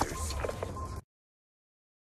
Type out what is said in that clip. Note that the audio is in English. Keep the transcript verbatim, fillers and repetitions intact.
others.